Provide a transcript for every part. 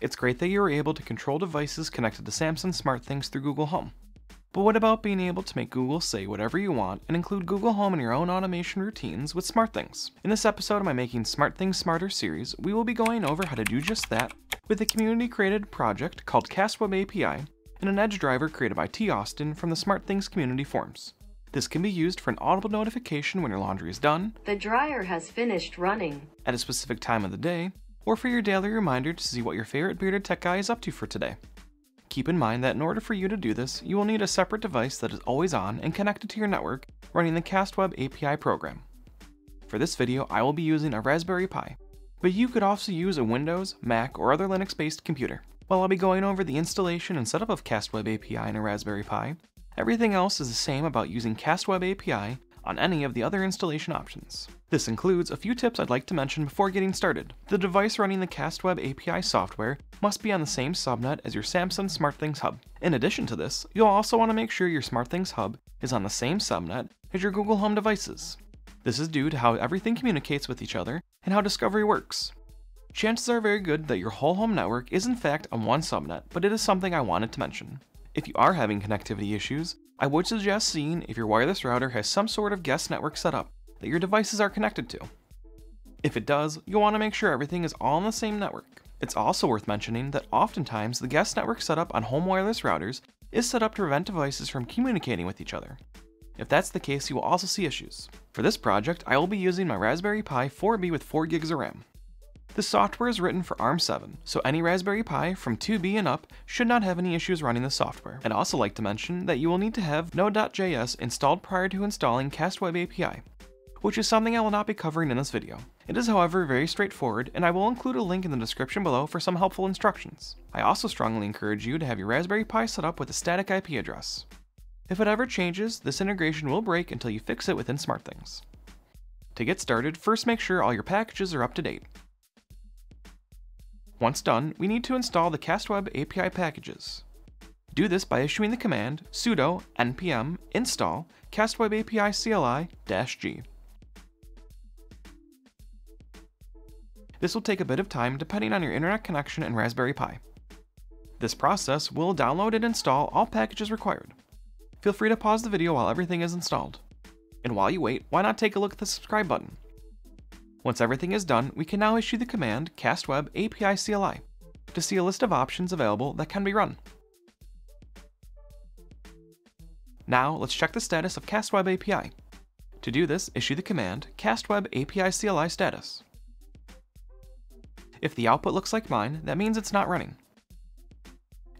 It's great that you are able to control devices connected to Samsung SmartThings through Google Home. But what about being able to make Google say whatever you want and include Google Home in your own automation routines with SmartThings? In this episode of my Making SmartThings Smarter series, we will be going over how to do just that with a community-created project called Cast Web API and an edge driver created by T. Austin from the SmartThings community forums. This can be used for an audible notification when your laundry is done, the dryer has finished running, at a specific time of the day, or for your daily reminder to see what your favorite bearded tech guy is up to for today. Keep in mind that in order for you to do this, you will need a separate device that is always on and connected to your network running the Cast Web API program. For this video, I will be using a Raspberry Pi, but you could also use a Windows, Mac, or other Linux-based computer. While I'll be going over the installation and setup of Cast Web API in a Raspberry Pi, everything else is the same about using Cast Web API on any of the other installation options. This includes a few tips I'd like to mention before getting started. The device running the Cast Web API software must be on the same subnet as your Samsung SmartThings Hub. In addition to this, you'll also want to make sure your SmartThings Hub is on the same subnet as your Google Home devices. This is due to how everything communicates with each other and how discovery works. Chances are very good that your whole home network is in fact on one subnet, but it is something I wanted to mention. If you are having connectivity issues, I would suggest seeing if your wireless router has some sort of guest network set up that your devices are connected to. If it does, you'll want to make sure everything is all on the same network. It's also worth mentioning that oftentimes the guest network setup on home wireless routers is set up to prevent devices from communicating with each other. If that's the case, you will also see issues. For this project, I will be using my Raspberry Pi 4B with 4 gigs of RAM. The software is written for ARM7, so any Raspberry Pi from 2B and up should not have any issues running the software. I'd also like to mention that you will need to have node.js installed prior to installing Cast Web API, which is something I will not be covering in this video. It is, however, very straightforward, and I will include a link in the description below for some helpful instructions. I also strongly encourage you to have your Raspberry Pi set up with a static IP address. If it ever changes, this integration will break until you fix it within SmartThings. To get started, first make sure all your packages are up to date. Once done, we need to install the Cast Web API packages. Do this by issuing the command sudo npm install Cast Web API CLI-G. This will take a bit of time depending on your internet connection and Raspberry Pi. This process will download and install all packages required. Feel free to pause the video while everything is installed. And while you wait, why not take a look at the subscribe button? Once everything is done, we can now issue the command cast-web-api-cli to see a list of options available that can be run. Now let's check the status of Cast Web API. To do this, issue the command cast-web-api-cli-status. If the output looks like mine, that means it's not running.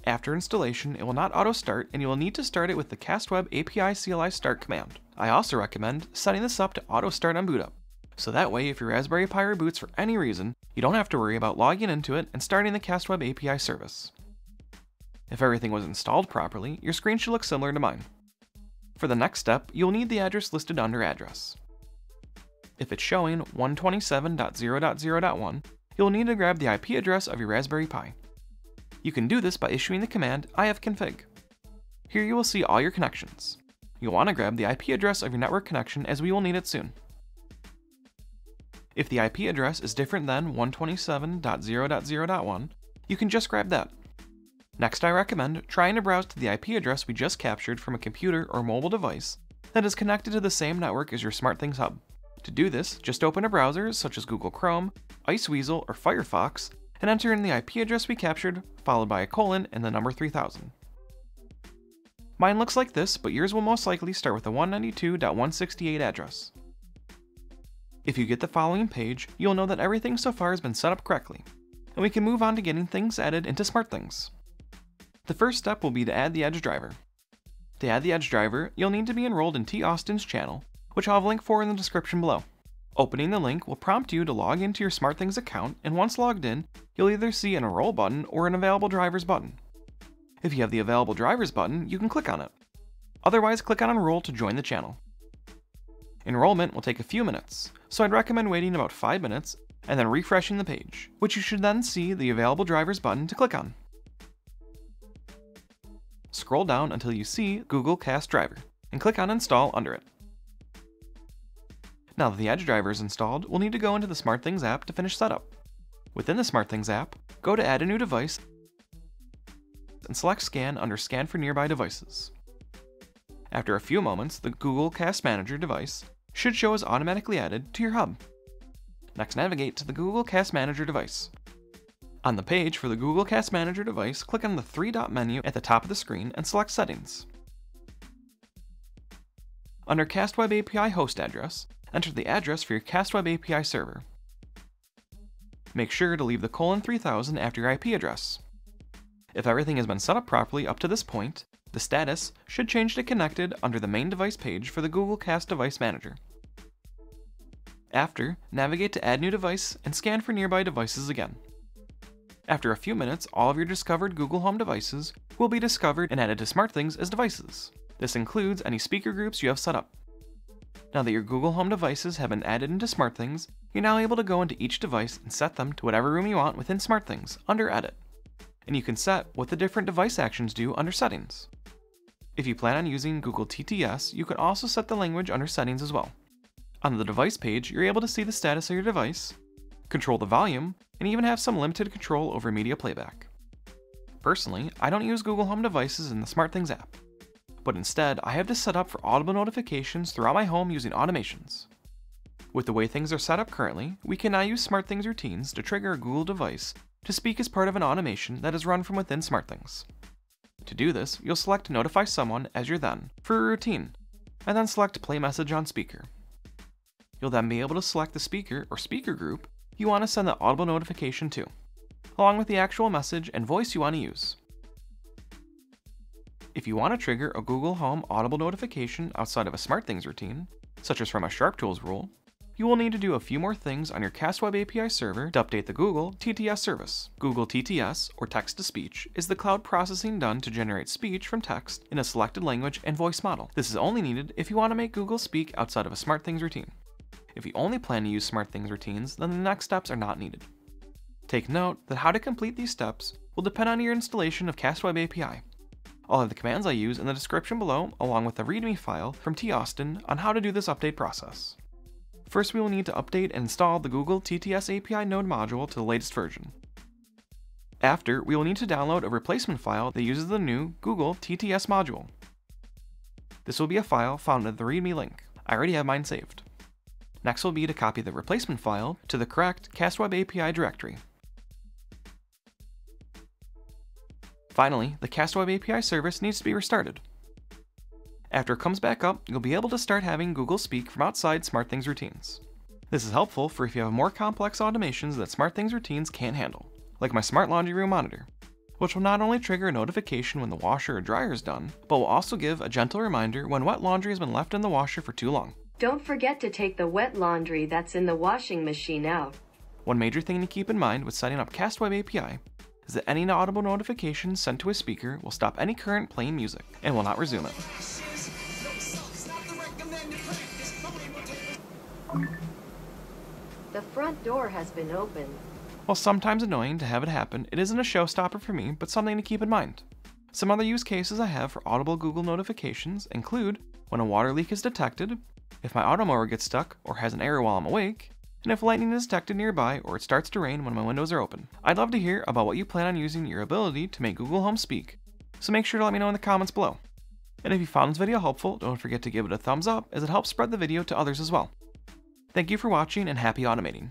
After installation, it will not auto-start and you will need to start it with the Cast Web API-cli-start command. I also recommend setting this up to auto-start on boot up. So that way, if your Raspberry Pi reboots for any reason, you don't have to worry about logging into it and starting the Cast Web API service. If everything was installed properly, your screen should look similar to mine. For the next step, you'll need the address listed under address. If it's showing 127.0.0.1, you'll need to grab the IP address of your Raspberry Pi. You can do this by issuing the command ifconfig. Here you will see all your connections. You'll want to grab the IP address of your network connection as we will need it soon. If the IP address is different than 127.0.0.1, you can just grab that. Next, I recommend trying to browse to the IP address we just captured from a computer or mobile device that is connected to the same network as your SmartThings Hub. To do this, just open a browser such as Google Chrome, Iceweasel, or Firefox, and enter in the IP address we captured, followed by a colon and the number 3000. Mine looks like this, but yours will most likely start with a 192.168 address. If you get the following page, you'll know that everything so far has been set up correctly, and we can move on to getting things added into SmartThings. The first step will be to add the edge driver. To add the edge driver, you'll need to be enrolled in T. Austin's channel, which I'll have a link for in the description below. Opening the link will prompt you to log into your SmartThings account, and once logged in, you'll either see an enroll button or an available drivers button. If you have the available drivers button, you can click on it. Otherwise, click on enroll to join the channel. Enrollment will take a few minutes, so I'd recommend waiting about 5 minutes and then refreshing the page, which you should then see the available drivers button to click on. Scroll down until you see Google Cast Driver and click on Install under it. Now that the edge driver is installed, we'll need to go into the SmartThings app to finish setup. Within the SmartThings app, go to Add a New Device and select Scan under Scan for Nearby Devices. After a few moments, the Google Cast Manager device should show as automatically added to your hub. Next, navigate to the Google Cast Manager device. On the page for the Google Cast Manager device, click on the three-dot menu at the top of the screen and select Settings. Under Cast Web API host address, enter the address for your Cast Web API server. Make sure to leave the :3000 after your IP address. If everything has been set up properly up to this point, the status should change to Connected under the Main Device page for the Google Cast Device Manager. After, navigate to Add New Device and scan for nearby devices again. After a few minutes, all of your discovered Google Home devices will be discovered and added to SmartThings as devices. This includes any speaker groups you have set up. Now that your Google Home devices have been added into SmartThings, you're now able to go into each device and set them to whatever room you want within SmartThings under Edit. And you can set what the different device actions do under Settings. If you plan on using Google TTS, you can also set the language under Settings as well. On the device page, you're able to see the status of your device, control the volume, and even have some limited control over media playback. Personally, I don't use Google Home devices in the SmartThings app, but instead I have this set up for audible notifications throughout my home using automations. With the way things are set up currently, we can now use SmartThings routines to trigger a Google device to speak as part of an automation that is run from within SmartThings. To do this, you'll select Notify Someone as your then for a routine, and then select Play Message on Speaker. You'll then be able to select the speaker or speaker group you want to send the audible notification to, along with the actual message and voice you want to use. If you want to trigger a Google Home audible notification outside of a SmartThings routine, such as from a SharpTools rule, you will need to do a few more things on your Cast Web API server to update the Google TTS service. Google TTS, or text-to-speech, is the cloud processing done to generate speech from text in a selected language and voice model. This is only needed if you want to make Google speak outside of a SmartThings routine. If you only plan to use SmartThings routines, then the next steps are not needed. Take note that how to complete these steps will depend on your installation of Cast Web API. I'll have the commands I use in the description below, along with the README file from T. Austin on how to do this update process. First, we will need to update and install the Google TTS API node module to the latest version. After, we will need to download a replacement file that uses the new Google TTS module. This will be a file found at the README link. I already have mine saved. Next will be to copy the replacement file to the correct Cast Web API directory. Finally, the Cast Web API service needs to be restarted. After it comes back up, you'll be able to start having Google speak from outside SmartThings routines. This is helpful for if you have more complex automations that SmartThings routines can't handle, like my smart laundry room monitor, which will not only trigger a notification when the washer or dryer is done, but will also give a gentle reminder when wet laundry has been left in the washer for too long. Don't forget to take the wet laundry that's in the washing machine out. One major thing to keep in mind with setting up Cast Web API is that any audible notification sent to a speaker will stop any current playing music and will not resume it. The front door has been opened. While sometimes annoying to have it happen, it isn't a showstopper for me, but something to keep in mind. Some other use cases I have for audible Google notifications include when a water leak is detected, if my auto mower gets stuck or has an error while I'm awake, and if lightning is detected nearby or it starts to rain when my windows are open. I'd love to hear about what you plan on using your ability to make Google Home speak, so make sure to let me know in the comments below. And if you found this video helpful, don't forget to give it a thumbs up as it helps spread the video to others as well. Thank you for watching and happy automating.